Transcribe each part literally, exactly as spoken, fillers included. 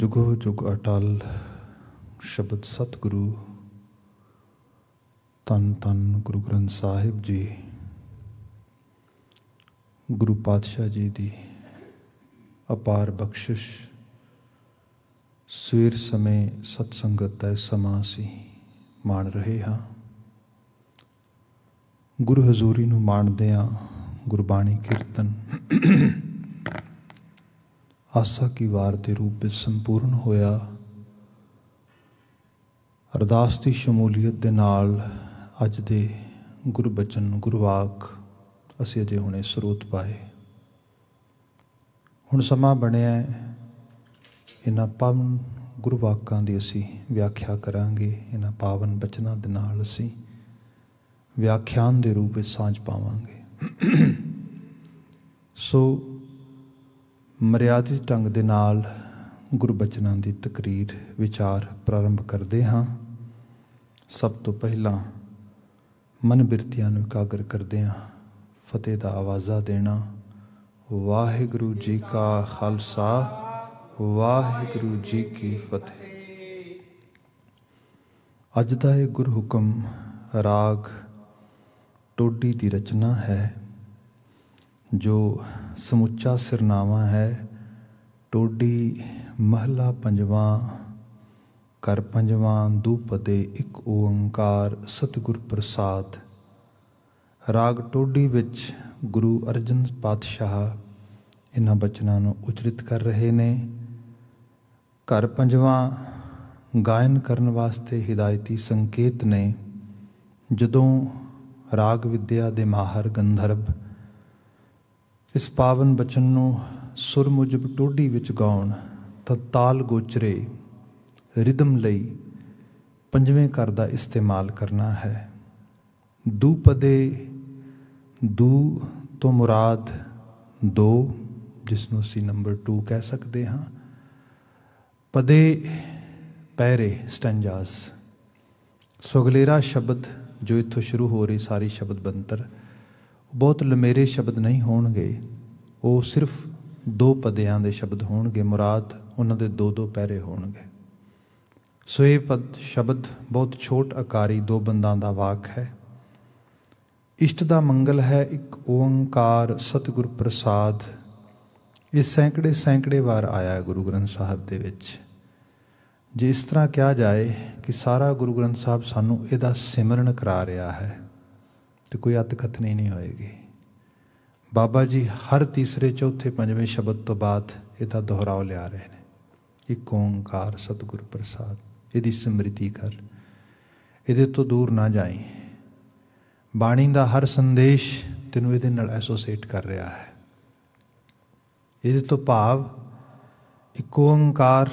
जुगो जुग अटल शब्द सतगुरु तन तन गुरु ग्रंथ साहिब जी गुरु पातशाह जी दी अपार बख्शिश सवेर समय सतसंगत का समा असी माण रहे हाँ। गुरु हजूरी नूं माणदे हां। गुरबाणी कीर्तन आसा की वार के रूप में संपूर्ण होया। अरदास की शमूलीयत के नाल अज दे गुरबचन गुरवाक असी अजे हुणे स्रोत पाए। हुण समा बनिया इन्हां पावन गुरवाकां दी असी व्याख्या करांगे। इन्हां पावन बचनां दे नाल असी व्याख्यान दे रूप में सांझ पावांगे। सो मर्यादित ढंग दे नाल गुरबचनां दी तकरीर विचार प्रारंभ करदे हां। सब तो पहला मन बिरतियां नूं इकागर करदे हां। फतेह दा आवाज़ा देना। वाहिगुरू जी का खालसा वाहिगुरू जी की फतेह। अज दा इह गुरहुकम राग टोडी दी रचना है जो समुच्चा सिरनामा है। टोडी महला पंजवा कर पंजवा दूपदे एक ओंकार सतगुर प्रसाद। राग टोडी विच गुरु अर्जन पातशाह इन्हां बचनां नूं उचरित कर रहे ने। कर पंजवा गायन करन वास्ते हिदायती संकेत ने। जदों राग विद्या दे माहर गंधर्व इस पावन बचन नू सुर मुजब टोडी विच गाउण तां ताल गोचरे रिदम लई पंजवें कर दा इस्तेमाल करना है। दूपदे दू तो मुराद दो जिसनों सी नंबर टू कह सकते हाँ। पदे पैरे स्टैंजास सोगलेरा शब्द जो इत्थों शुरू हो रही सारी शब्द बनतर बहुत लमेरे शब्द नहीं होणगे। वो सिर्फ दो पदियां दे शब्द होणगे। मुराद उन्हां दे दो दो पैरे होणगे। सो ये पद शब्द बहुत छोट आकारी दो बंदां दा वाक है। इष्ट दा मंगल है एक ओंकार सतगुर प्रसाद। ये सैकड़े सैकड़े बार आया है गुरु ग्रंथ साहब दे विच। जे इस तरह कहा जाए कि सारा गुरु ग्रंथ साहब सानू इहदा सिमरन करा रहा है तो कोई अतकथनी नहीं होएगी। बाबा जी हर तीसरे चौथे पंजवें शब्द तो बाद इहदा दोहराव लिया रहे हैं। एक ओंकार सतगुर प्रसाद इहदी स्मृति कर, इहदे तो दूर ना जाई। बाणी का हर संदेश तैनूं इहदे नाल एसोसिएट कर रहा है। इहदे तो भाव एक ओंकार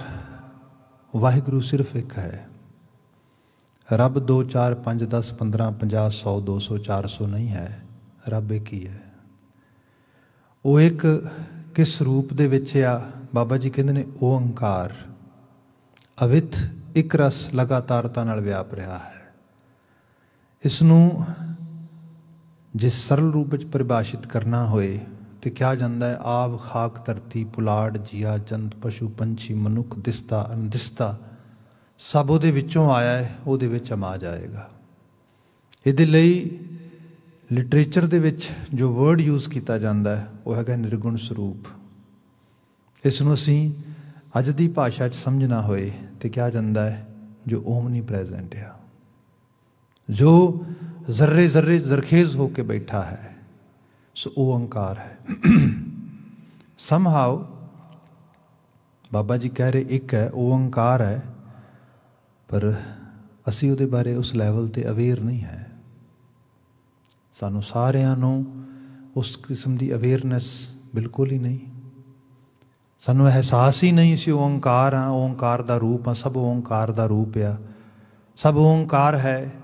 वाहिगुरू सिर्फ एक है। रब दो चार पाँच दस पंद्रह पंजाह सौ दो सौ चार सौ नहीं है। रब एक ही है। वो एक किस रूप दे विच आ बाबा जी कहते हैं ओंकार अवित एक रस लगातारता नाल व्याप रहा है। इसनू जिस सरल रूप में परिभाषित करना होए तो क्या जाता है आब खाक धरती पुलाड़ जिया जंत पशु पंछी मनुख दिसता अनदिसता सब उहदे विच्चों आया है। उहदे विच समा जाएगा। इहदे लई लिटरेचर दे विच जो वर्ड यूज़ किया जाता है वह हैगा निर्गुण स्वरूप। इसनूं असीं अज दी भाषा च समझना होए तो क्या जाता है जो ओमनी प्रेजेंट है, जो जर्रे जर्रे जरखेज़ होके बैठा है, सो ओंकार है। समहाउ बाबा जी कह रहे एक है ओंकार है, पर असी उहदे बारे उस लैवल ते अवेयर नहीं है। सानू सारिआं नूं उस किस्म की अवेयरनैस बिल्कुल ही नहीं। सानू एहसास ही नहीं सी ओंकार हाँ, ओंकार का रूप हाँ, सब ओंकार का रूप आ, सब ओंकार है।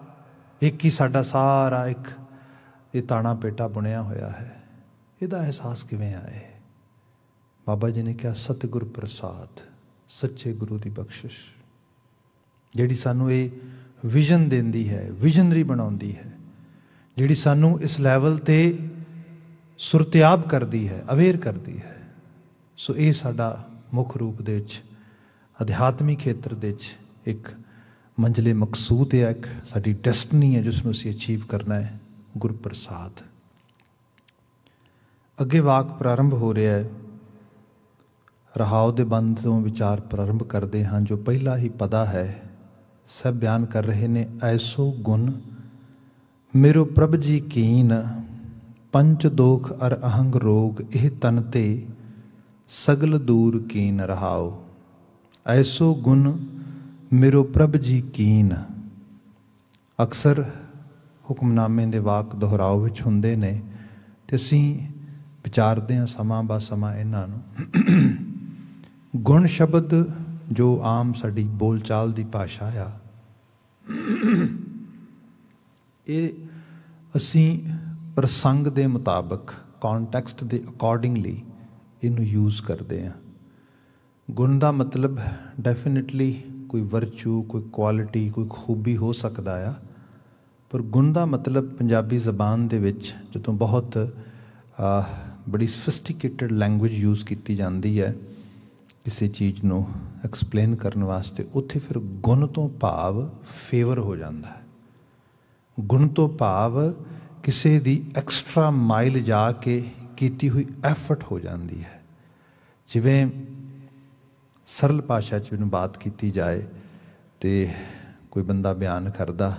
एक ही साडा सारा एक ये ताणा पेटा बुनिया होया है। इहदा एहसास किवें आए? बाबा जी ने कहा सतगुर प्रसाद सच्चे गुरु की बख्शिश जिहड़ी सानू ये विजन देंदी है, विजनरी बनाउंदी है, जिहड़ी सानू इस लैवल ते सुरतियाब करदी है, अवेयर करदी है। सो ये साडा मुख रूप दे विच अध्यात्मिक खेत्र दे एक मंजिले मकसूद है, एक साडी डेस्टनी है जिसमें उसे अचीव करना है। गुरप्रसाद अगे वाक प्रारंभ हो रहा है। रहाओ दे बंद तो विचार प्रारंभ करते हैं जो पहला ही पदा है। सब बयान कर रहे ने ऐसो गुण मेरो प्रभ जी कीन, पंच दोख अर अहंग रोग एह तन ते सगल दूर कीन रहाओ। ऐसो गुण मेरो प्रभ जी कीन। अक्सर हुक्मनामे दे वाक दोहराओ विच हुंदे ने ते असीं विचारते हैं समा ब समा इन्हों। गुण शब्द जो आम साड़ी बोलचाल की भाषा आ, ये असी प्रसंग के मुताबिक कॉन्टैक्सट के अकॉर्डिंगली इनू यूज़ करते हैं। गुण का मतलब डेफिनेटली कोई वर्चू, कोई क्वालिटी, कोई खूबी हो सकता है, पर गुण का मतलब पंजाबी जबान के जो बहुत आ, बड़ी सोफिस्टिकेटेड लैंगुएज यूज़ की जाती है किसी चीज़ को एक्सप्लेन करने वास्ते, उत्थे फिर गुण तो भाव फेवर हो जाता है। गुण तो भाव किसी की एक्सट्रा माइल जाके की हुई एफर्ट हो जाती है। जिवें सरल भाषा च मैनूं बात की जाए तो कोई बंदा बयान करदा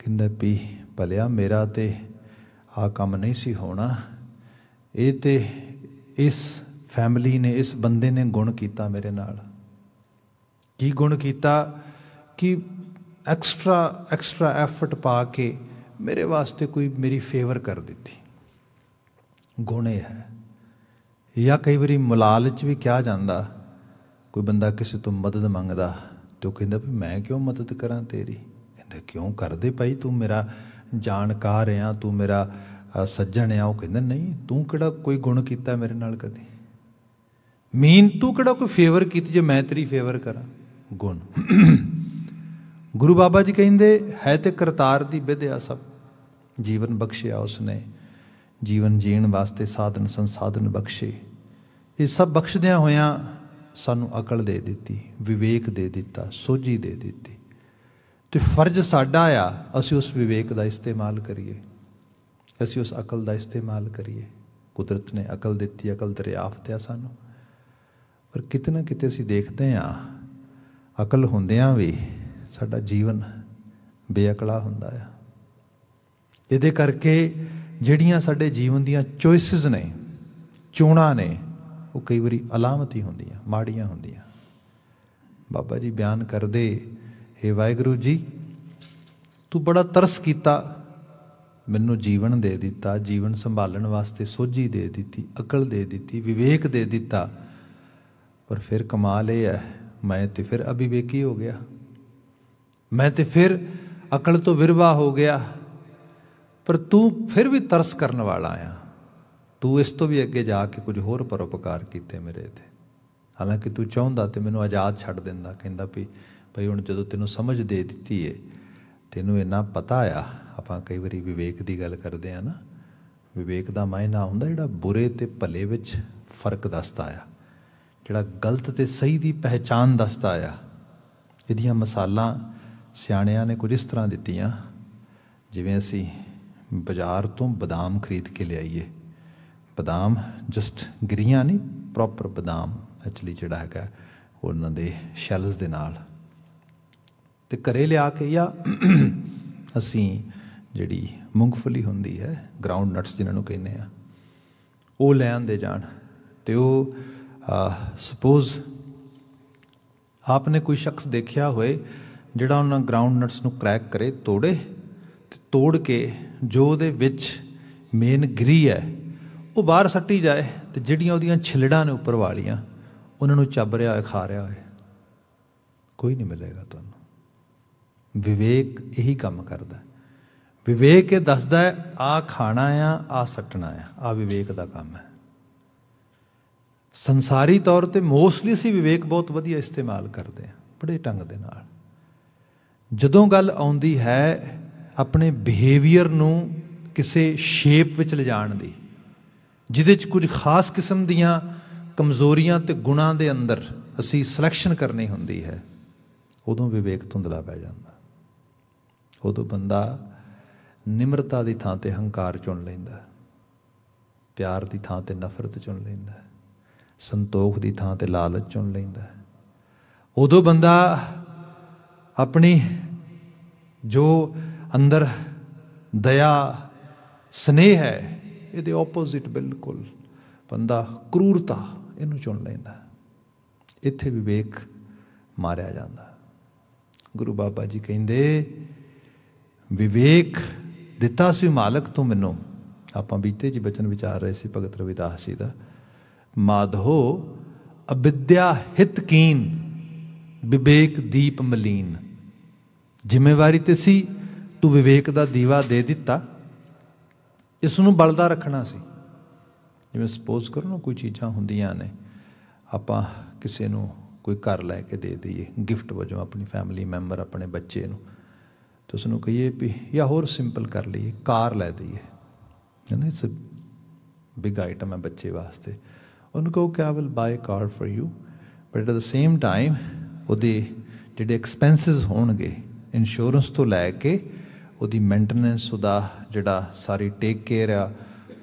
कहंदा भी भलिया मेरा तो आ काम नहीं सी होना, ये तो इस फैमिली ने, इस बंदे ने गुण किया मेरे नाल। की गुण किया कि एक्सट्रा एक्सट्रा एफर्ट पा के मेरे वास्ते कोई मेरी फेवर कर दी। गुण यह है। या कई बार मलालच भी कहा जाता, कोई बंदा किसी तो मदद मंगता तो कहता भी मैं क्यों मदद करा तेरी, कहता क्यों कर दे भाई, तू मेरा जानकार है, तू मेरा सज्जन आ। वह कहते नहीं, तू किड़ा कोई गुण किया मेरे नाल कदी, मीन तू किड़ा कोई फेवर की जे मैं तेरी फेवर करा। गुण गुरु बाबा जी कहते है तो करतार दी विद्या सब, जीवन बख्शिया उसने, जीवन जीण वास्ते साधन संसाधन बख्शे। ये सब बख्शद्या होया सानू अकल दे दी, विवेक दे दिता, सोझी दे दी। तो फर्ज साडा आ असीं उस विवेक का इस्तेमाल करिए, असी उस अकल का इस्तेमाल करिए। कुदरत ने अकल दी, अकल दरियाफ्त है सानू, पर कितना किते असी देखते हाँ अकल होंदियां भी साडा जीवन बेअकला हुंदा है। इहदे करके जिहड़ियां साडे जीवन दीयां चॉइसिस ने, चोणां ने, वो कई वारी अलामती हुंदियां, माड़ियां हुंदियां। बाबा जी बयान करदे, हे वाहिगुरू जी तू बड़ा तरस कीता मैनू, जीवन दे दिता, जीवन संभालण वास्ते सोझी दे दिती, अकल दे दिती, विवेक दे दिता, पर फिर कमाल यह है मैं तो फिर अविवेकी हो गया, मैं तो फिर अकल तो विरवा हो गया। पर तू फिर भी तरस करने वाला आया, तू इस तो भी अगे जाके कुछ होर परोपकार किते मेरे इत्थे। हालांकि तू चाहुंदा तो मैनू आज़ाद छड्ड दिंदा, कहंदा भी भाई हुण जदों तैनूं समझ दे दित्ती है, तैनूं इन्ना पता आ। आपां कई वारी विवेक की गल करते हैं ना, विवेक का मायना हुंदा जिहड़ा बुरे ते भले विच फर्क दसदा आ, जिहड़ा गलत ते सही की पहचान दसदा आ। इहदियां मिसालां सियाणियां ने कुछ इस तरह दित्तियां, जिवें असीं बाज़ार तो बदाम खरीद के लियाईए। बदाम जस्ट गिरियां नहीं, प्रॉपर बदाम एक्चुअली जिहड़ा हैगा उन्हां दे शैल्स दे नाल, ते घरे लिया के या असीं जिहड़ी मूंगफली हुंदी है, ग्राउंड नट्स जिन्हां नूं कहने आ, वो लैण दे जाण ते वो सपोज आपने कोई शख्स देखा होए जिहड़ा उन्हां ग्राउंड नट्स नूं क्रैक करे, तोड़े, तोड़ के जो दे विच मेन गिरी है वो बाहर सट्टी जाए, तो जिहड़ियां उहदियां छिलड़ां ने उपर वालियां उन्हां नूं चब रिहा है, खा रिहा है, कोई नहीं मिलेगा तुहानूं। विवेक यही काम करदा है। विवेक ये दसदा है आ खाना आ, आ सट्टना आ, आ विवेक दा काम है। संसारी तौर पर मोस्टली असी विवेक बहुत वधिया इस्तेमाल करते हैं, बड़े ढंग दे नाल। जदों गल आउंदी है अपने बिहेवियर नूं किसी शेप विच ले जाण दी, जिहदे च कुछ खास किस्म दीयां कमजोरियां ते गुणां दे अंदर असी सिलेक्शन करनी होंदी है, उदों विवेक धुंधला पै जांदा, उदों बंदा निम्रता की थां ते हंकार चुन लैंदा, प्यार की थां ते नफरत चुन लैंदा, संतोख की थां ते लालच चुन लैंदा। उदों बंदा अपनी जो अंदर दया स्नेह है ये ओपोजिट बिल्कुल बंदा क्रूरता इनू चुन लैंदा। इत्थे विवेक मारिया जाता। गुरु बाबा जी कहिंदे विवेक दिता सी मालक तू मैनू। आपां बीते जी बचन विचार रहे सी भगत रविदास जी का, माधो अविद्या हित कीन विवेक दीप मलीन। जिम्मेवारी तो सी, तू विवेक का दीवा दे दिता, इसनू बलदा रखना सी। जिवें सपोज करो ना कोई चीज़ां हुंदियां ने, आपां किसी नू कोई घर लैके दे दईए गिफ्ट वजों अपनी फैमिली मैंबर अपने बच्चे नू, तो उसनू कहिए भी या होर सिंपल कर लीए कार लै दईए, है ना, इट्स अ बिग आइटम है बच्चे वास्ते। उन्होंने कहो कि I will buy car for you, but at the same time उहदे जिहड़े एक्सपेंसिस होणगे इंश्योरेंस तो लैके उहदी मेनटेनेंस, उहदा जिहड़ा सारी टेक केयर आ,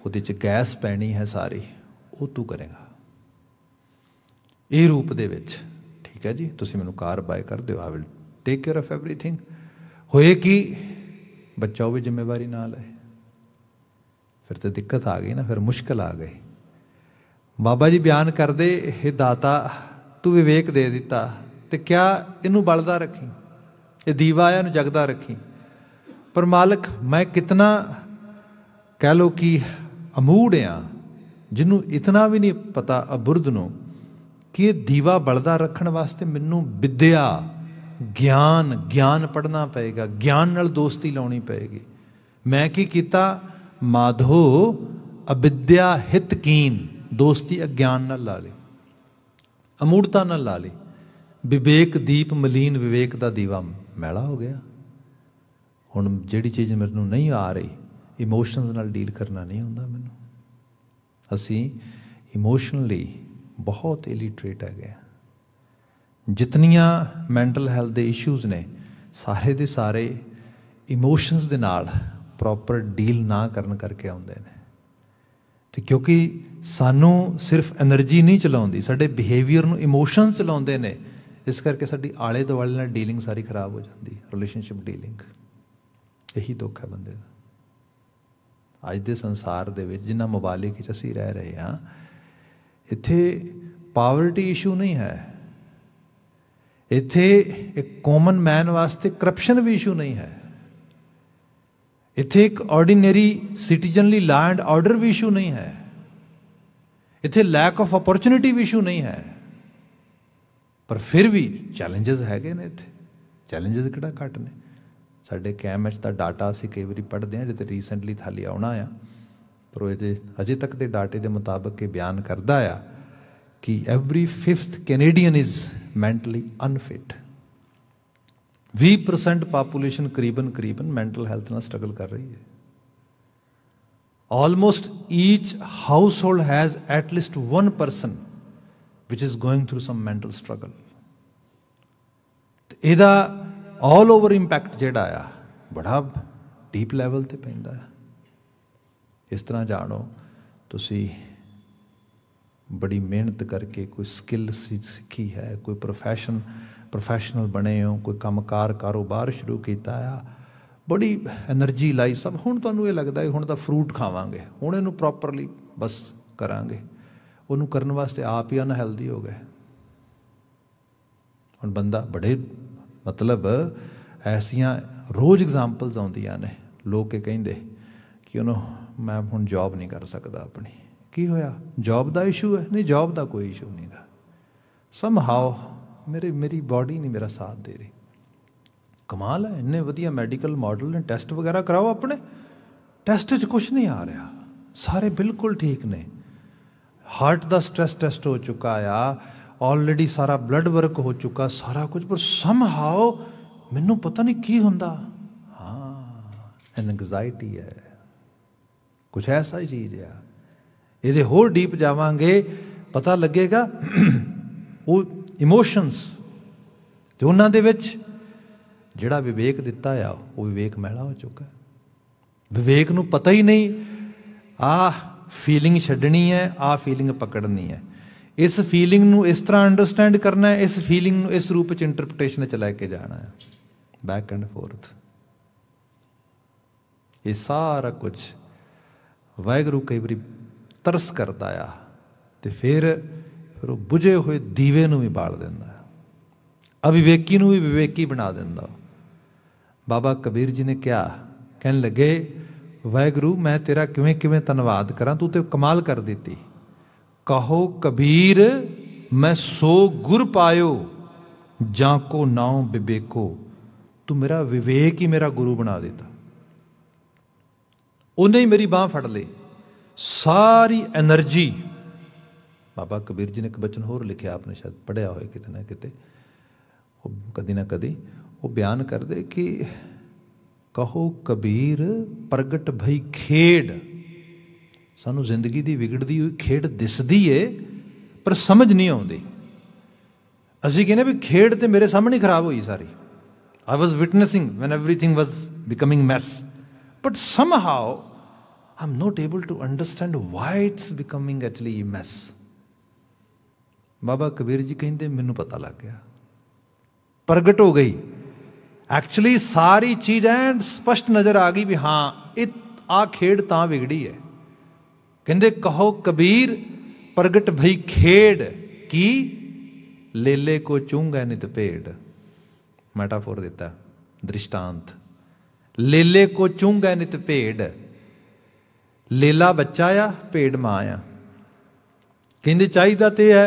उहदे च गैस पैनी है सारी, वो तू करेगा। ये रूप दे विच ठीक है जी, तुसीं मैनूं कार बाय कर दिओ, I will take care of everything. होए कि बच्चा वो जिम्मेवारी ना ले, फिर तो दिक्कत आ गई ना, फिर मुश्किल आ गई। बाबा जी बयान कर दे, हे दाता तू विवेक दे दिता, तो क्या इनू बलदा रखी, ये दीवा इनू जगदा रखी। पर मालिक मैं कितना कह लो कि अमूढ़ आ, जिन्हों इतना भी नहीं पता अबुर्द नू कि दीवा बलदा रखण वास्ते मैनू विद्या ज्ञान ज्ञान पढ़ना पएगा, ज्ञान नाल दोस्ती लाउणी पएगी। मैं की कीता, माधो अविद्या हित कीन, दोस्ती अज्ञान नाल ला ली, अमूढ़ता नाल ला ली। विवेक दीप मलीन, विवेक दा दीवा मैला हो गया। हुण जिहड़ी चीज़ मैनू नहीं आ रही, इमोशनस नाल डील करना नहीं आउंदा मैनू। असी इमोशनली बहुत इलिटरेट है गया। जितनियां मैंटल हैल्थ के इशूज़ ने सारे दे सारे इमोशनस दे नाल प्रॉपर डील ना करन करके आउंदे ने। ते क्योंकि सानू सिर्फ एनर्जी नहीं चलाउंदी, साडे बिहेवियर नू इमोशनस चलाउंदे ने, इस करके साडी आले दुआले नाल डीलिंग सारी खराब हो जाती, रिलेशनशिप डीलिंग। यही दुख है बंदे दा अज दे संसार दे विच, जिन्हां मुबालिक विच असीं रह रहे हां। इत्थे पावर्टी इशू नहीं है, इत्थे एक कॉमन मैन वास्ते करप्शन भी इशू नहीं है, इत्थे एक ऑर्डिनरी सिटीजनली लॉ एंड ऑर्डर भी इशू नहीं है, इत्थे लैक ऑफ अपॉर्चुनिटी भी इशू नहीं है। पर फिर भी चैलेंजेस हैगे ने, इत्थे चैलेंजेस किहड़ा घट ने। साडे कैमएच दा डाटा असीं कई वारी पढ़दे हां, जिते रीसेंटली थाली आउणा आ, पर अजे तक के डाटे के मुताबिक ये बयान करता है कि every fifth Canadian is mentally unfit. बीस परसेंट पापूलेशन करीबन करीबन मैंटल हैल्थ नाल स्ट्रगल कर रही है। Almost each household has at least one person which is going through some mental struggle. इहदा ऑल ओवर इंपैक्ट जिहड़ा आ बड़ा डीप लैवल ते पैंदा है। इस तरह जानो तुसी बड़ी मेहनत करके कोई स्किल सीखी है, कोई प्रोफैशन प्रोफैशनल बने हो, कोई कामकार कारोबार शुरू किया, बड़ी एनर्जी लाई सब। हुण तुहानूं ये लगदा है हुण तां फ्रूट खावांगे, हुण इहनूं प्रॉपरली बस करांगे, उहनूं करन वास्ते आप ही अनहैल्दी हो गए। हुण बंदा बड़े मतलब ऐसियां रोज़ एग्जाम्पल्स आउंदियां ने, लोग कहिंदे कि उन्होंने मैं हुण जॉब नहीं कर सकता अपनी, की होया जॉब का इशू है? नहीं, जॉब का कोई इशू नहीं था, सम हाओ मेरे मेरी बॉडी नहीं मेरा साथ दे रही। कमाल है, इन्ने वधिया मैडिकल मॉडल ने, टैसट वगैरह कराओ अपने, टैसट च कुछ नहीं आ रहा, सारे बिल्कुल ठीक ने। हार्ट का स्ट्रैस टैसट हो चुका आ, ऑलरेडी सारा ब्लड वर्क हो चुका, सारा कुछ, पर सम हाओ मैनू पता नहीं की होंदा। हाँ, एंग्जाइटी है, कुछ ऐसा ही चीज़ है। ये होर डीप जावांगे पता लगेगा। वो इमोशंस तो उन्होंने जोड़ा विवेक दिता आ वो विवेक मैला हो चुका है। विवेक नूं पता ही नहीं आ फीलिंग छड्डनी है आ फीलिंग पकड़नी है, इस फीलिंग नूं इस तरह अंडरस्टैंड करना है, इस फीलिंग नूं इस रूप च इंटरप्रिटेशन च लैके जाना है, बैक एंड फोर्थ। ये सारा कुछ वाहिगुरू कई बारी तरस करता आ तो फिर फिर वो बुझे हुए दीवे नूं भी बाल दिंदा, अविवेकी नूं भी विवेकी बना दिंदा। बाबा कबीर जी ने क्या कहन लगे, वाहिगुरू मैं तेरा किवें किवें धन्नवाद करा, तू तो कमाल कर दी। कहो कबीर मैं सो गुर पायो जाको नाओ विवेको, तू मेरा विवेक ही मेरा गुरु बना देता। उन्हें ही मेरी बांह फड़ ली, सारी एनर्जी। बाबा कबीर जी ने एक बचन होर लिखिया, आपने शायद पढ़िया होए किते ना किते, कदी ना कदी वो बयान कर दे कि कहो कबीर प्रगट भई खेड़, सानू जिंदगी दी विगड़दी हुई खेड़ दिसदी है पर समझ नहीं आउंदी। असीं कहने भी खेड़ तो मेरे सामने खराब हुई सारी, I was witnessing when everything was becoming mess, but somehow I'm not able to understand why it's becoming actually a mess. Baba Kabir ji कहते मैनू पता लग गया, प्रगट हो गई एक्चुअली सारी चीज, एंड स्पष्ट नज़र आ गई भी हाँ इत आ खेड़ तां बिगड़ी है। कहते कहो कबीर प्रगट भई खेड़ की लेले को चूंगा नित पेड़, मैटाफोर दिता दृष्टांत, लेले को चूंगा नित भेड़, लेला बच्चा आ भेड़ मां आ। कहते चाहिदा तो है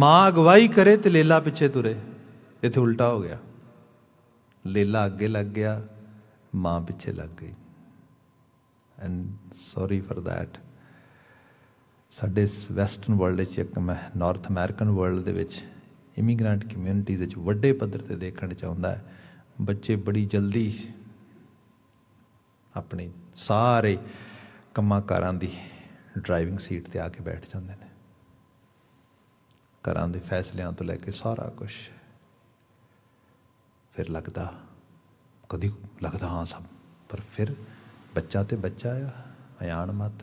मां अगवाई करे तो लेला पिछे तुरे, इत्थे उल्टा हो गया, लेला अगे लग गया मां पिछे लग गई। एंड सॉरी फॉर दैट, साडे वैसटर्न वर्ल्ड एक मैं नॉर्थ अमेरिकन वर्ल्ड दे विच इमीग्रेंट कम्यूनिटीज़ विच वड्डे पद्धर ते देखण चाहुंदा है बच्चे बड़ी जल्दी अपने सारे कमां कारां दी ड्राइविंग सीट ते आके बैठ जाते हैं, घरां दे फैसलियां तो लैके सारा कुछ। फिर लगता कभी लगता हाँ सब, पर फिर बच्चा तो बच्चा आ, अयान मत।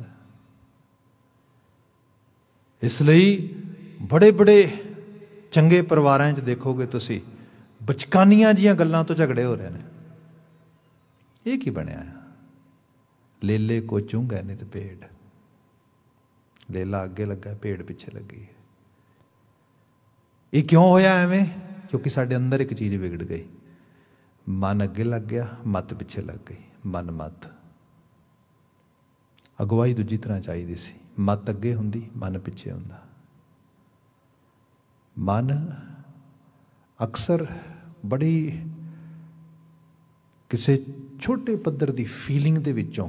इसलिए बड़े बड़े चंगे परिवारां च देखोगे तुसीं बचकानियां जिहियां गल्लां तो झगड़े हो रहे हैं। ये की बनया है, लेले को चूंगा नित भेड़, लेला अगे लगा भेड़ पिछे लगी है। ये क्यों होया एवें? क्योंकि साढ़े अंदर एक चीज़ बिगड़ गई, मन अगे लग गया मत पिछे लग गई, मन मत। अगवाई दूजी तरह चाहिए सी, मत अगे हुंदी मन पिछे हुंदा। मन अक्सर बड़ी किसी छोटे पद्धर की फीलिंग के विचों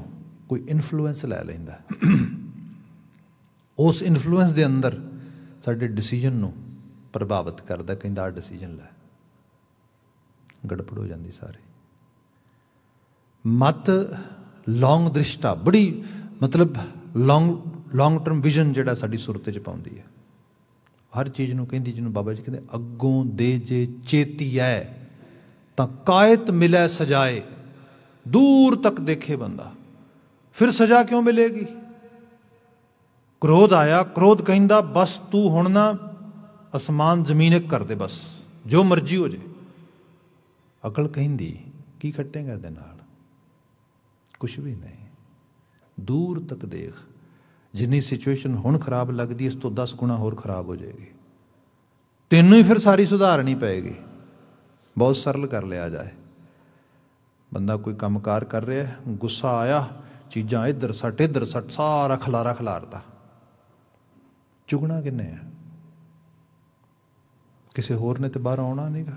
कोई इन्फ्लुएंस लै लैंदा, उस इन्फ्लुएंस के अंदर साडे डिसीजन नूं प्रभावित करता। कहिंदा डिसीजन लै, गड़बड़ हो जाती सारी। मत लॉन्ग दृष्टा, बड़ी मतलब लॉन्ग लॉन्ग टर्म विजन जिहड़ा साडी सुरत च पाउंदी है, हर चीज़ नूं कहिंदी, जिन्होंने बाबा जी कहते अगों दे जे चेती है तां कायत मिले सजाए, दूर तक देखे बंदा फिर सजा क्यों मिलेगी। क्रोध आया, क्रोध कहिंदा बस तू हुण ना आसमान जमीन एक कर दे, बस जो मर्जी हो जाए। अकल कहिंदी की खट्टेगा दे नाल, कुछ भी नहीं, दूर तक देख, जिन्नी सिचुएशन हुण खराब लगती इस तो दस गुणा होर खराब हो जाएगी, तेनू ही फिर सारी सुधारनी पैगी। बहुत सरल कर लिया जाए, बंदा कोई कामकार कर रहा है, गुस्सा आया, चीज़ां इधर सट इधर सट, सारा खलारा खलारता। चुगना किन्ने है, किसी होर ने तो बाहर आना नहीं गा,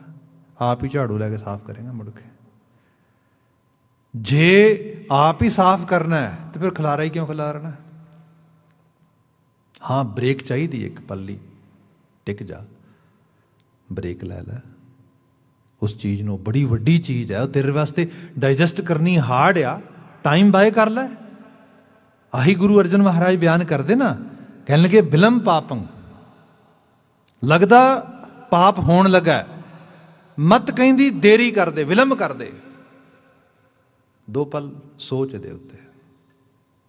आप ही झाड़ू लैके साफ करेगा मुड़ के। जे आप ही साफ करना है तो फिर खलारा ही क्यों खलारना है। हाँ ब्रेक चाहिए, एक पल्ली टिक जा, ब्रेक लै लै उस चीज़ नूं, बड़ी वड्डी चीज़ है तेरे वास्ते, डाइजैसट करनी हार्ड आ, टाइम बाय कर लै। आही गुरु अर्जन महाराज बयान करते ना, कहन लगे बिलम पापं, लगता पाप होण लगा मत कहंदी देरी कर दे, विलंब कर दे, दो पल सोच दे उत्ते,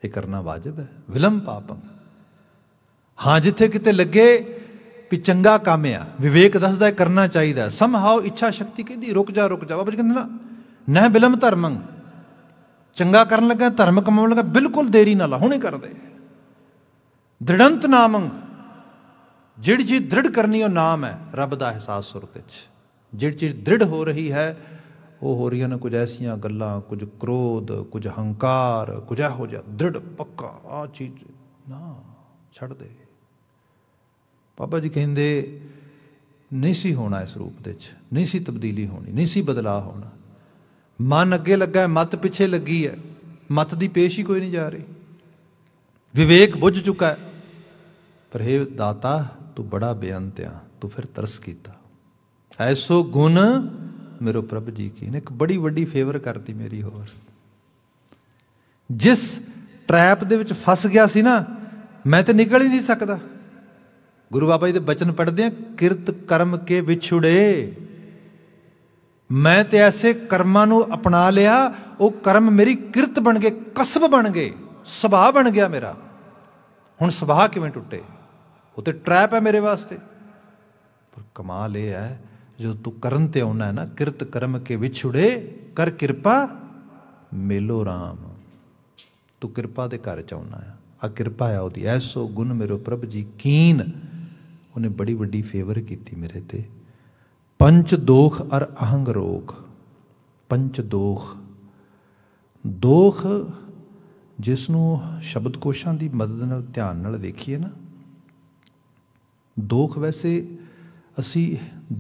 ये करना वाजिब है, विलंब पापं। हाँ जिथे किते लगे भी चंगा काम आ, विवेक दसदा करना चाहिए, समहाओ इच्छा शक्ति कहती रुक जा रुक जा, बाबा जी कहते ना न विलंब धर्मं, चंगा करन लगा धर्म कमाउण लगा बिल्कुल देरी ना ला, हुणे कर दे। दृढ़ंत नामं, जिहड़ी चीज़ दृढ़ करनी वह नाम है, रब का एहसास सुरत च। जिहड़ी चीज़ दृढ़ हो रही है वो हो रही ने कुछ ऐसिया गल्लां, कुछ क्रोध, कुछ हंकार, कुछ इहो जिहा दृढ़ पक्का आ चीज़ ना छड़ दे। बाबा जी कहिंदे नहीं सी होना, इस रूप दे च नहीं सी तब्दीली होनी, नहीं सी बदलाव होना। मन अगे लगा है, मत पिछे लगी है, मत की पेश ही कोई नहीं जा रही, विवेक बुझ चुका है, पर हे दाता तू बड़ा बेअंत आ, तू फिर तरस किया। ऐसो गुण मेरो प्रभ जी की ने एक बड़ी वड्डी फेवर करती मेरी। होर जिस ट्रैप दे विच फस गया सी ना, मैं तो निकल ही नहीं सकता। गुरु बाबा जी के बचन पढ़ते हैं, किरत कर्म के विछुड़े, मैं तो ऐसे कर्मां नूं अपना लिया, वो कर्म मेरी किरत बन गए, कसब बन गए, सुभाव बन गया मेरा। हुण सुभाव किवें टुटे, वो तो ट्रैप है मेरे वास्ते। पर कमाल यह है जो तू करन ते आउणा है ना, किरत कर्म के विछुड़े कर किरपा मेलो राम, तू किरपा दे घर च आउणा है। आ किरपा है उहदी, ऐसो गुण मेरो प्रभ जी कीन, उन्हें बड़ी वड्डी फेवर कीती मेरे ते। पंच दोख अर अहंग रोग, पंच दोख, दोख जिसनों शब्दकोशां की मदद नाल ध्यान नाल देखिए ना, दोख वैसे असी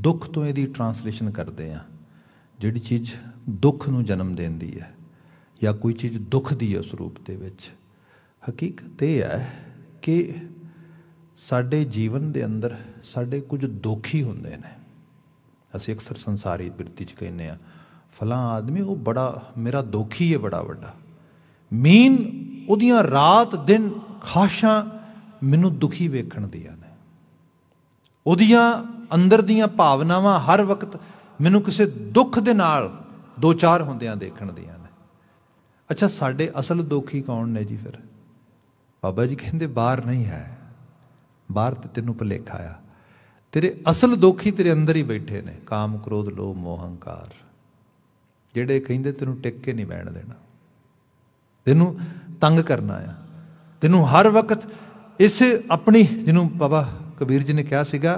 दुख तो इहदी ट्रांसलेशन करते हैं, जिहड़ी चीज़ दुख नूं जन्म देंदी है या कोई चीज़ दुख दी उस रूप दे विच। हकीकत यह है कि साडे जीवन दे अंदर साडे कुछ दुख ही हुंदे ने। असीं अक्सर संसारी बिरती च कहने आ, फलां आदमी वो बड़ा मेरा दुखी है, बड़ा वड्डा मीन उहदियां रात दिन खाशां मैनूं दुखी वेखण दियां ने, उहदियां अंदर दियां भावनावां हर वक्त मैनूं किसी दुख दे नाल दो चार हुंदियां देखण दियां ने। अच्छा साडे असल दुखी कौन ने जी? फिर बाबा जी कहंदे बाहर नहीं है, बाहर ते तैनूं भुलेखा आ, तेरे असल दोखी तेरे अंदर ही बैठे ने, काम क्रोध लोभ मोह हंकार, जेडे कहिंदे तेनू टिक के नहीं बैण देना, तेनू तंग करना आ, तेनू हर वक्त इस अपनी, जिन्हों बाबा कबीर जी ने कहा सीगा,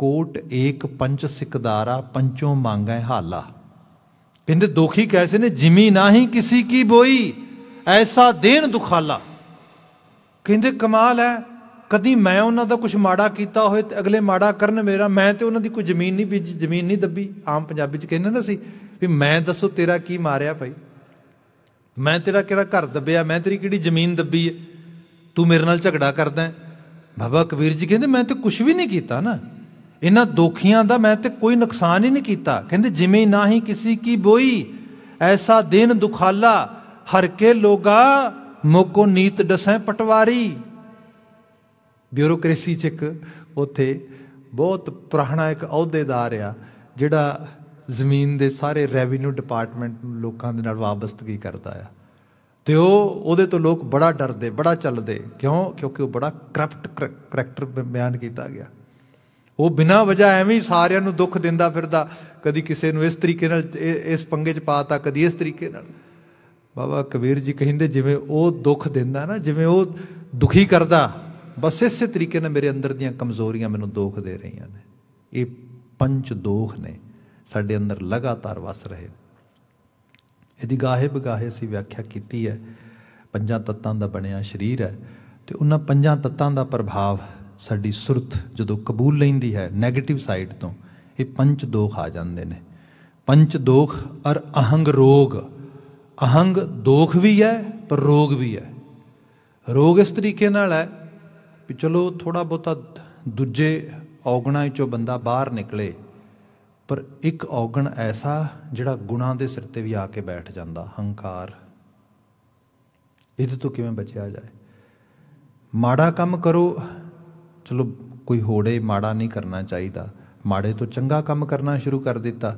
कोट एक पंच सिकदारा पंचों मांगा हाला। कहिंदे दोखी कैसे ने, जिमी नाही किसी की बोई ऐसा देन दुखाला। कहिंदे कमाल है, कदी मैं उन्हों का कुछ माड़ा किया हो अगले माड़ा करन मेरा, मैं तो उन्होंने कोई जमीन नहीं बीजी, जमीन नहीं दबी। आम पंजाबी च कहने ना सी भी मैं दसो तेरा की मारिया भाई, मैं तेरा किहड़ा घर दबिया, मैं तेरी किहड़ी जमीन दबी है, तू मेरे नाल झगड़ा करदा है। बाबा कबीर जी कहते मैं तो कुछ भी नहीं किया ना, इन्हां दोखियां दा मैं तो कोई नुकसान ही नहीं किया। कहते जिमें ना ही किसी की बोई ऐसा देन दुखाला, हर के लोगा मोको नीत डसें पटवारी। ब्यूरोक्रेसी च एक उत्थे बहुत पुराना एक अहुदेदार आ, जिहड़ा जमीन के सारे रेवन्यू डिपार्टमेंट लोगों के नाल वाबस्तगी करता है, तो वो तो लोग बड़ा डरते, बड़ा चलते, क्यों? क्योंकि वह बड़ा करप्ट करैक्टर बयान किया गया। वो बिना वजह एवें सारियां नूं दुख दिंदा फिरदा, कभी किसी नूं इस तरीके नाल इस पंगे च पाता, कभी इस तरीके नाल। बाबा कबीर जी कहिंदे जिवें वो दुख दिंदा ना, जिवें वो दुखी करदा, बस इस तरीके ने मेरे अंदर दियां कमजोरियां मैनूं दोख दे रही ने। ये पंच दोख ने साडे अंदर लगातार वस रहे। इहदी गाहे बगाहे असीं व्याख्या कीती है। पंजां तत्तां दा बणिया शरीर है, तो उन्हां पंजां तत्तां दा प्रभाव साडी सुरत जदों कबूल लैंदी है नैगेटिव साइड तो, ये पंच दोख आ जांदे ने। पंच दोख अर अहंग रोग, अहंग दोख भी है पर रोग भी है। रोग इस तरीके नाल है भी चलो थोड़ा बहुता दूजे औगणा चों बंदा बाहर निकले, पर एक औगण ऐसा जिहड़ा गुणां दे सिर ते भी आके बैठ जांदा, हंकार। इहदे तो किवें बचिया जाए? माड़ा काम करो, चलो कोई होड़े माड़ा नहीं करना चाहिदा, माड़े तो चंगा काम करना शुरू कर दिता,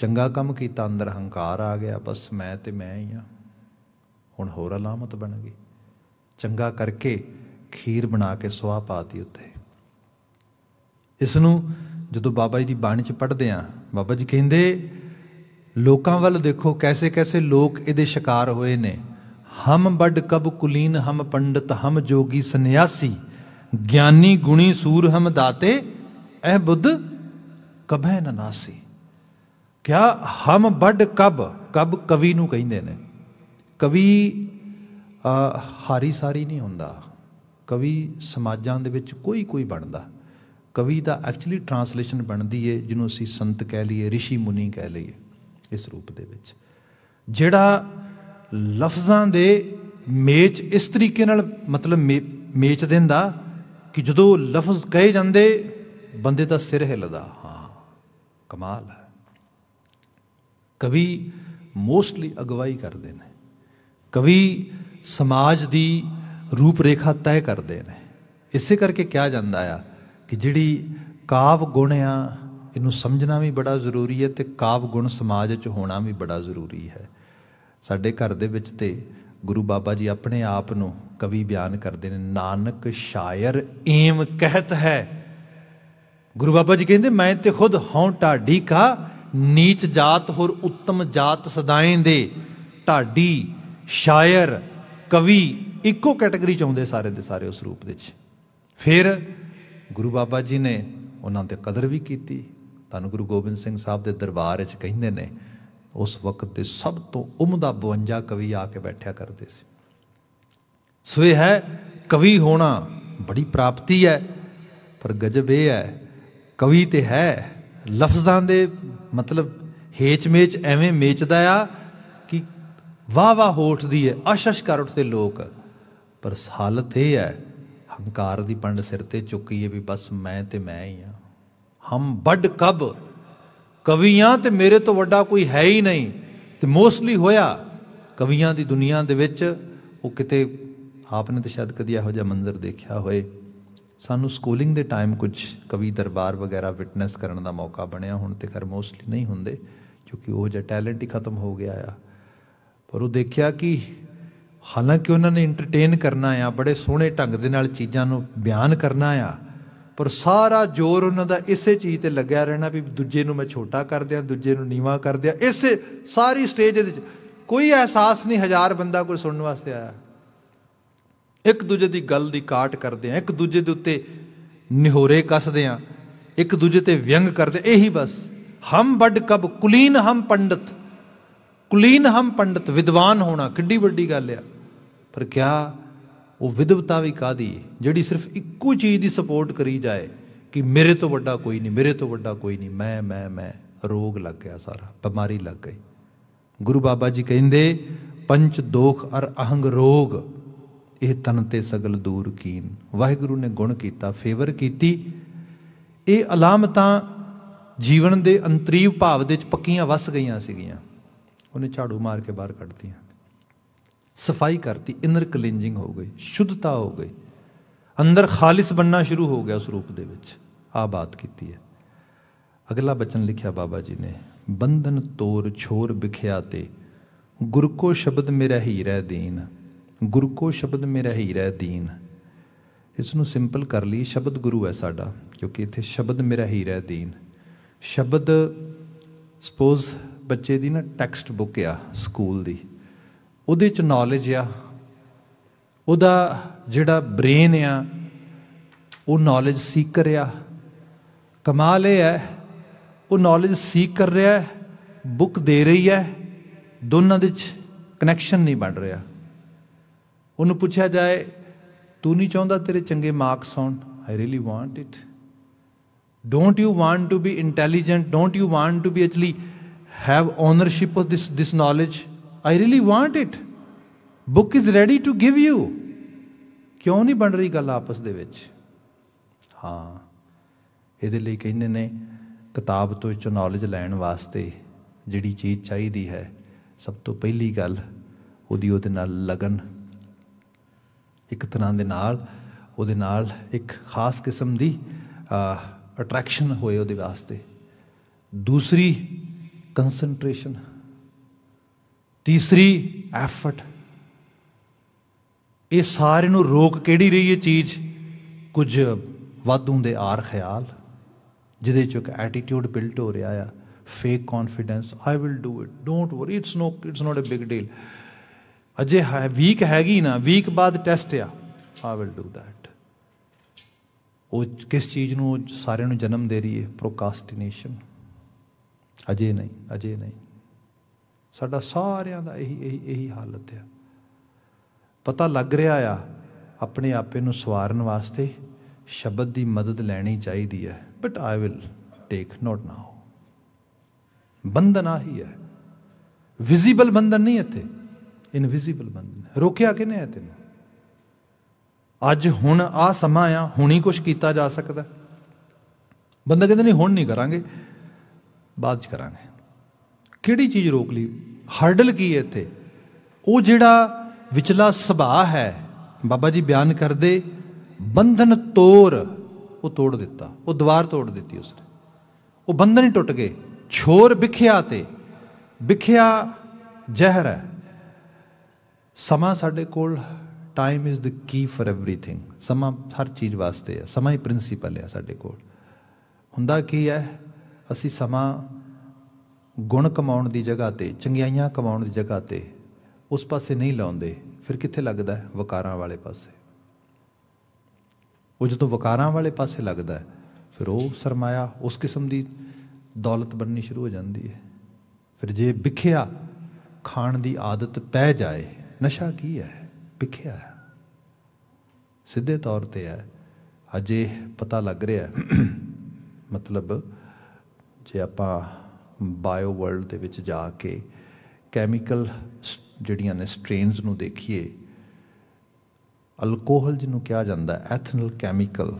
चंगा काम किया अंदर हंकार आ गया, बस मैं तो मैं ही हाँ। हुण होर अलामत बन गई, चंगा करके खीर बना के सुआह पाती उत्ते। इसनूं जदों बाबा जी दी बाणी च पढ़दे आ, बाबा जी कहिंदे लोकां वल देखो कैसे कैसे लोग इहदे शिकार होए ने। हम बड़ कब कुलीन हम पंडित हम जोगी सन्यासी, ज्ञानी गुणी सूर हम दाते ऐ बुद्ध कभै न नासी। क्या हम बड़ कब, कब कवि नूं कहिंदे ने। कवि हारी सारी नहीं हुंदा, कवि समाजां दे विच कोई कोई बनदा। कवि दा एक्चुअली ट्रांसलेशन बनदी है जिन्हों असीं संत कह लईए, ऋषि मुनि कह लईए। इस रूप दे विच जिहड़ा लफ्ज़ां दे मेच इस तरीके नाल मतलब मे मेच देंदा कि जदों लफ्ज़ कहे जांदे बंदे दा सिर हिलदा। हाँ कमाल है, कवि मोस्टली अगवाई करते हैं, कवि समाज की रूपरेखा तय करते हैं। इस करके क्या जाता है कि जिहड़ी काव गुण आ इनू समझना भी बड़ा जरूरी है तो काव गुण समाज च होना भी बड़ा जरूरी है। साडे घर दे विच ते गुरु बाबा जी अपने आप नू कवि बयान करते हैं। नानक शायर एम कहत है, गुरु बाबा जी कहते मैं तो खुद हूँ ढाडी का नीच जात होर उत्तम जात सदाएं दे। ढाडी शायर कवि इको कैटेगरी च आउंदे सारे दे सारे उस रूप दे च। फिर गुरु बाबा जी ने उन्हां ते कदर भी कीती। तानूं गुरु गोबिंद सिंह साहब दे दरबार च कहिंदे ने उस वक्त दे सब तो उमदा बवंजा कवि आके बैठा करते सी। सो यह है कवि होना बड़ी प्राप्ति है। पर गजब यह है कवि तो है लफ्ज़ां दे मतलब हेच मेच एवें मेचदा आ कि वाह वाह हो उठती है, अश अश कर उठते लोग। पर हालत यह है हंकार की पंड सिर ते चुकी है भी बस मैं तो मैं ही हाँ। हम बड़ कब कवियाँ तो मेरे तो वड्डा कोई है ही नहीं। तो मोस्टली होया कवियाँ की दुनिया दे विच वो किते आपने तो शायद कदी इहो जिहा मंजर देखा होए। सानू स्कूलिंग दे टाइम कुछ कवि दरबार वगैरह विटनैस करने का मौका बनया, हुण ते खैर मोस्टली नहीं होंदे क्योंकि वो जो टैलेंट ही खत्म हो गया आ। पर वो देखिया कि हालांकि उन्होंने इंटरटेन करना आ, बड़े सोहणे ढंग दे नाल चीज़ां नूं बयान करना आ, पर सारा जोर उन्होंने इसे चीज़ ते लग्या रहना भी दूजे नूं मैं छोटा कर दिया, दूजे नूं नीवा कर दिया। इस सारी स्टेज दे कोई एहसास नहीं हज़ार बंदा कोई सुनने वास्ते आया। एक दूजे की गल की काट करते हैं, एक दूजे के उत्ते निहोरे कसते हैं, एक दूजे ते व्यंग करते। यही बस हम बड़ कब कुलीन हम पंडित, कुलीन हम पंडित विद्वान होना किड्डी वड्डी गल आ। पर क्या वो विद्वता भी कादी जिहड़ी सिर्फ इक्को चीज़ की सपोर्ट करी जाए कि मेरे तो वड्डा कोई नहीं, मेरे तो वड्डा कोई नहीं, मैं मैं मैं। रोग लग गया, सारा बीमारी लग गई। गुरु बाबा जी कहिंदे पंच दोख अर अहंग रोग यह तन ते सगल दूर कीन। वाहिगुरू ने गुण किया, फेवर की। ये अलामत जीवन के अंतरीव भाव के पक्कियां वस गई सीगियां। उन्हें झाड़ू मार के बाहर कढ़ती, सफाई करती, इनर क्लींजिंग हो गई, शुद्धता हो गई, अंदर खालिस बनना शुरू हो गया। उस रूप दे विच आ बात कीती है। अगला बचन लिखिया बाबा जी ने बंधन तोर छोर बिखिया ते गुर को शब्द मेरा हीरा दीन। गुरु को शब्द मेरा हीरा दीन, इसनूं सिंपल कर ली शब्द गुरु है साडा क्योंकि इत्थे शब्द मेरा हीरा दीन। शब्द सपोज बच्चे दी ना टैक्सट बुक आ स्कूल दी, उहदे च नॉलेज आ, उहदा जिहड़ा ब्रेन आ वो नॉलेज सीकर आ। कमाल यह है वो नॉलेज सीख कर रहा है, बुक दे रही है, दोनों दे च कनैक्शन नहीं बन रहा। उन्हें पूछा जाए तू नहीं चाहता तेरे चंगे मार्क्स आउण? I really want it. Don't you want to be intelligent? Don't you want to be actually have ownership of this this knowledge? I really want it. Book is ready to give you. क्यों नहीं बन रही गल आपस दे विच? हाँ इहदे लई कहिंदे ने किताब तो इचों नॉलेज लैण वास्ते जिहड़ी चीज़ चाहीदी है सब तो पहली गल उहदी उहदे नाल लगन। एक तरह के नाल एक खास किस्म की अट्रैक्शन होए उहदे वास्ते, दूसरी कंसंट्रेशन, तीसरी एफर्ट। ये सारे नूं रोक केड़ी रही है चीज़? कुछ वादों दे आर ख्याल जिहदे च इक एटीट्यूड बिल्ट हो रहा है, fake confidence, I will do it, don't worry, it's no it's not a big deal, अजे है वीक हैगी ना, वीक बाद टेस्ट आ, आई विल डू दैट। वो किस चीज़ नूं सारे नूं जन्म दे रही है? प्रोकास्टिनेशन। अजे नहीं, अजे नहीं, साडा सारियां दा यही यही यही हालत है। पता लग रहा आ, अपने आपे नूं सवारन वास्ते शब्द की मदद लेनी चाहिए है, but I will take not now. बंधन आ ही है, विजिबल बंधन नहीं, इत्थे इनविजिबल बंधन। रोकिया कि नहीं है तेन? अज हुण आ समा आ, हुण ही कुछ किया जा सकता। बंदा कहते नहीं हुण नहीं करांगे, बाद च करांगे। किहड़ी चीज़ रोक ली? हर्डल की है इत्थे? वो जिहड़ा विचला सुभा है, बाबा जी बयान कर दे, बंधन तोड़, वो तोड़ दिता, वो द्वार तोड़ दी उसने, वो बंधन ही टुट गए। छोर बिखिया ते बिखिया जहर है। समा साढ़े कोल, time is the key for everything. समा हर चीज़ वास्ते है, समा ही प्रिंसीपल है साढ़े कोल। हुंदा की है, असी समा गुण कमाउण दी जगह ते, चंगियाइयां कमाउण दी जगह ते उस पासे नहीं लाउंदे, फिर कित्थे लगदा है? वकारां वाले पासे। वो जदों वकारां वाले पासे लगदा है, फिर वो सरमाया उस किस्म की दौलत बननी शुरू हो जाती है। फिर जे बिखिया खाण की आदत पै जाए, नशा की है? बिखिया है, सीधे तौर पर है। अज ये पता लग रहा है, मतलब जे आपां बायो वर्ल्ड दे विच जाके कैमिकल जिहड़ियां ने स्ट्रेन्स नूं देखिए, अल्कोहल जिन्हों कहा जाता है एथनल कैमिकल,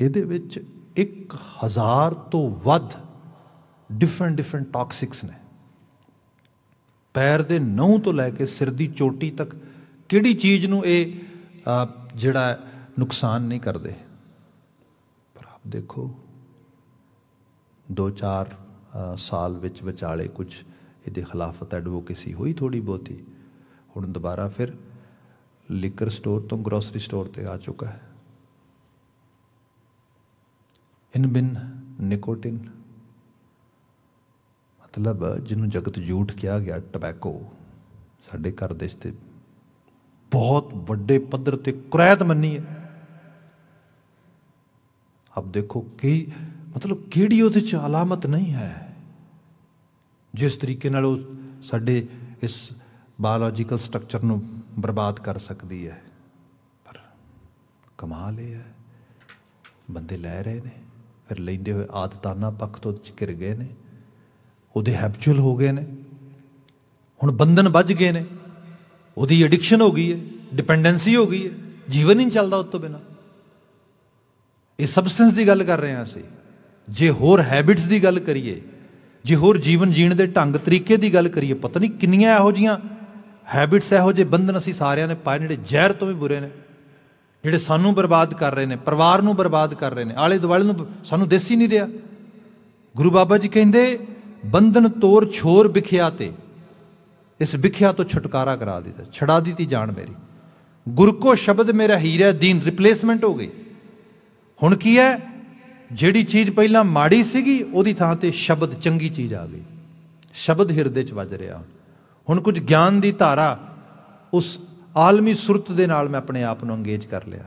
इहदे विच एक हज़ार तो वध डिफरेंट डिफरेंट टॉक्सिक्स ने। पैर दे नहुं तो लैके सिर दी चोटी तक किहड़ी चीज़ नूं ये जिहड़ा नुकसान नहीं करते। पर आप देखो दो चार आ, साल विच विचाले कुछ ये खिलाफत एडवोकेसी हुई थोड़ी बहुती। हुण दोबारा फिर लिकर स्टोर तो ग्रोसरी स्टोर ते आ चुका है। इन बिन निकोटिन, मतलब जिन्होंने जगत जूठ किया गया टबैको, साढ़े घर देश ते बहुत बड़े पद्धर ते कुरैत मन्नी है। अब देखो कई के, मतलब केड़ी उहदे च अलामत नहीं है। जिस तरीके नाल साढ़े इस बायोलॉजिकल स्ट्रक्चर नूं बर्बाद कर सकती है। पर कमाल ये है, बंदे लै रहे ने, फिर लेंदे हुए आदताना पक्ष तो घिर गए ने, उहदे हैबिचुअल हो गए ने, हुण बंधन बज गए ने, उहदी एडिक्शन हो गई है, डिपेंडेंसी हो गई है, जीवन ही नहीं चलता उस तो बिना। ये सबसटेंस की गल कर रहे हैं असीं। जे होर हैबिट्स की गल करिए, जे होर जीवन जीण दे ढंग तरीके की गल करिए, पता नहीं किन्नियां इहो जिहियां हैबिट्स, इहो जे बंधन असीं सारियां ने पाए ने, जिहड़े जहर तो भी बुरे ने, जिहड़े सानू बर्बाद कर रहे ने, परिवार नू बर्बाद कर रहे ने, आले दुआले नू सानू दिस ही नहीं दिया। गुरु बाबा जी कहिंदे बंधन तोड़ छोर बिखिया ते, इस बिखिया तो छुटकारा करा दी, छड़ा दी ती जान मेरी। गुर को शब्द मेरा हीरा दीन, रिप्लेसमेंट हो गई। हुण की है, जिहड़ी चीज़ पहला माड़ी सीगी उहदी थां ते शब्द चंगी चीज़ आ गई। शब्द हिरदे च वज रहा। हुण कुछ ज्ञान की धारा उस आलमी सुरत दे नाल मैं अपने आप नूं अंगेज कर लिया।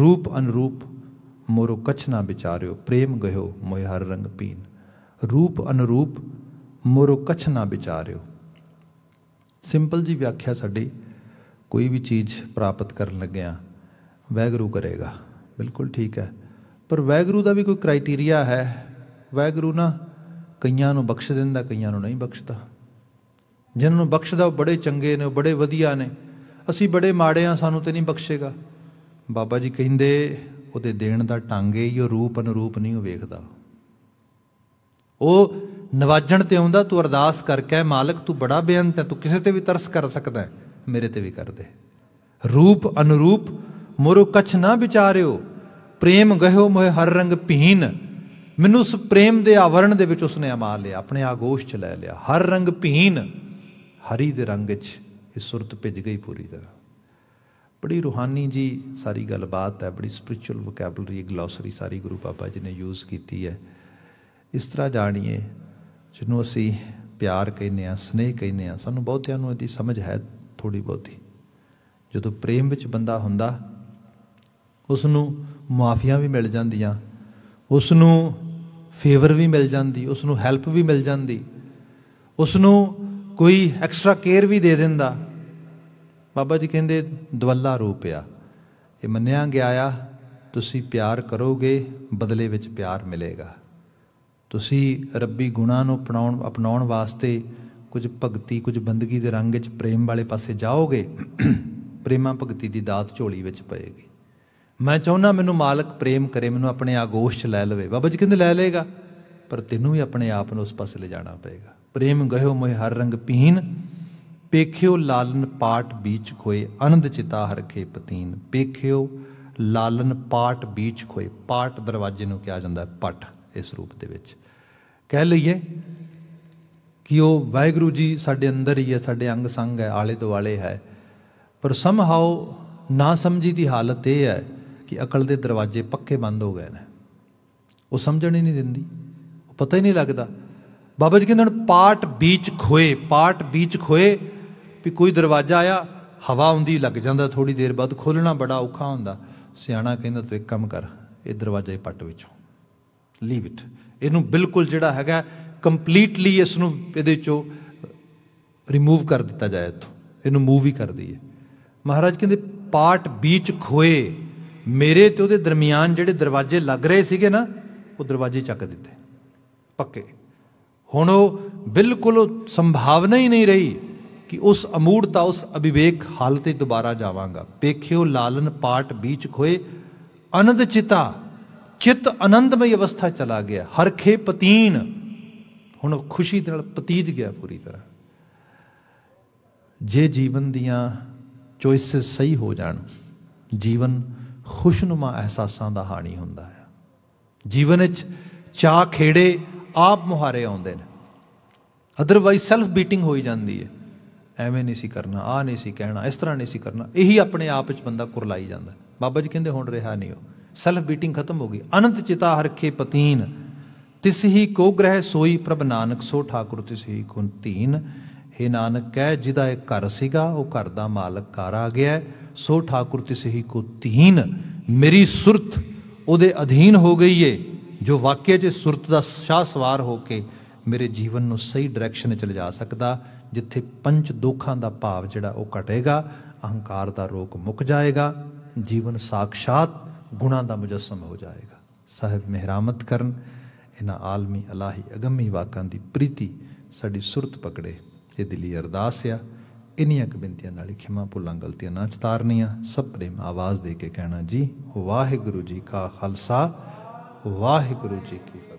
रूप अनरूप मोरो कछ ना विचारियो, प्रेम गयो मोहि हर रंग पीन। रूप अनरूप मोरो कछ ना विचारियो। सिंपल जी व्याख्या साडी, कोई भी चीज़ प्राप्त करन लग्गिया वाहिगुरू करेगा, बिल्कुल ठीक है, पर वाहिगुरू का भी कोई क्राइटीरिया है। वाहिगुरू ना कईयां नूं बख्श दिंदा, कईयां नूं नहीं बख्शदा। जिन्होंने बख्शदा वह बड़े चंगे ने, बड़े वधिया ने, असी बड़े माड़े हाँ, सानू तो नहीं बख्शेगा। बाबा जी कहिंदे उहदे देण दा टांगे ही, रूप अनुरूप नहीं वेखदा। वह नवाजण ते आउंदा, तू अरदास करके मालिक तू बड़ा बेअंत है, तू किसी ते भी तरस कर सकदा है, मेरे ते भी कर दे। रूप अनुरूप मोरो कछ ना विचारियो, प्रेम गहो मोह हर रंग भीन, मैनू उस प्रेम के आवरण के उसने अमा लिया, अपने आगोश च लै लिया। हर रंग भीन हरी दे रंग च सुरत भिज गई पूरी तरह। बड़ी रूहानी जी सारी गलबात है, बड़ी स्पिरिचुअल वोकैबलरी ग्लॉसरी सारी गुरु बाबा जी ने यूज़ की है। इस तरह जानिए जिन्हों असी प्यार कहने स्नेह कहने, सानू बहुतियां दी समझ है थोड़ी बहुती। जो प्रेम विच बंदा हुंदा उसनू मुआफियां भी मिल जांदियां, उसनू फेवर भी मिल जाती, उसनू हैल्प भी मिल जाती, उसनू कोई एक्सट्रा केयर भी दे दिंदा। बाबा जी कहंदे दवल्ला रूपिया ये मन्निया गया आ, तुसी प्यार करोगे बदले विच प्यार मिलेगा। तुसी रब्बी गुणा नूं अपनाउण अपनाउण वास्ते कुछ भगती कुछ बंदगी दे रंग विच प्रेम वाले पासे जाओगे, प्रेमा भगती दी दात झोली विच पएगी। मैं चाहुंदा मैनूं मालक प्रेम करे, मैनूं अपने आगोश च लै लवे। बाबा जी कहंदे लै लेगा, पर तैनूं भी अपने आप नूं उस पासे ले जाना पएगा। प्रेम गयो मोह हर रंग पीन, पेख्यो लालन पाट बीच खोए, अनंद चिता हरखे पतीन। पेख्यो लालन पाट बीच खोए, पाट दरवाजे को कहा जाता है, पट इस रूप के कह लीए कि वो वाहगुरू जी साढ़े अंदर ही है, साढ़े अंग संग है, आले दुआले है। पर समहाओ ना समझी की हालत यह है कि अकल के दरवाजे पक्के बंद हो गए हैं, वो समझण ही नहीं दिंदी, पता ही नहीं लगता। बाबा जी कहते पाट बीच खोए, पाट बीच खोए भी कोई दरवाजा आया हवा आँदी लग जाता, थोड़ी देर बाद खोलना बड़ा औखा होंदा। सियाणा कहता तू एक कम कर, ये दरवाजा ही पट विचों लीव इट, इनू बिल्कुल जिहड़ा हैगा कंप्लीटली इसनू इहदे चों रिमूव कर दिता जाए, इत्थों इनू मूव ही कर दीए। महाराज कहते पाट बीच खोए, मेरे तो उहदे दरमियान जिहड़े दरवाजे लग रहे सीगे ना, वो दरवाजे चक दिते पक्के। हुण बिल्कुल संभावना ही नहीं रही कि उस अमूढ़ता उस अविवेक हालते दोबारा जावांगा। पेख्यो लालन पाट बीच खोए, अनंद चिता, चित आनंदमय अवस्था चला गया। हरखे पतीन, हुण खुशी नाल पतीज गया पूरी तरह। जे जीवन दियां चॉइसेस सही हो जाण, जीवन खुशनुमा अहसासां दा हाणी हुंदा है। जीवन विच चा खेड़े आप मुहारे आउंदे ने, अदरवाइज सैल्फ बीटिंग हो ही जाती है। एवें नहीं सी करना, आ नहीं सी कहना, इस तरह नहीं सी करना, यही अपने आप च बंदा कुरलाई जाता। बाबा जी कहते हुण रहा नहीं, हो सैल्फ बीटिंग खत्म हो गई। अनंत चिता हरखे पतीन, तिस ही को ग्रह सोई प्रभ नानक सो ठाकुर तिस ही को तीन। हे नानक कह जिदा एक घर सीगा वो घर का मालक घर आ गया, सो ठाकुर तिस ही को तीन। मेरी सुरत उहदे अधीन हो गई है, जो वाकई च सुरत का शाह सवार होके मेरे जीवन में सही डायरैक्शन चले जा सकता, जिथे पंच दोखा का भाव जिहड़ा वो घटेगा, अहंकार का रोक मुक जाएगा, जीवन साक्षात गुणा का मुजस्सम हो जाएगा। साहिब मेहरामत करन, इन्हां आलमी अलाही अगमी वाकां की प्रीति साडी सुरत पकड़े, ये दिली अरदास आ। इन्नियां क बेनतियां नाल खिमा भुलां गलतियां ना चतारनियां, सब प्रेम आवाज़ दे के कहना जी वाहिगुरू जी का खालसा वाहिगुरू जी की।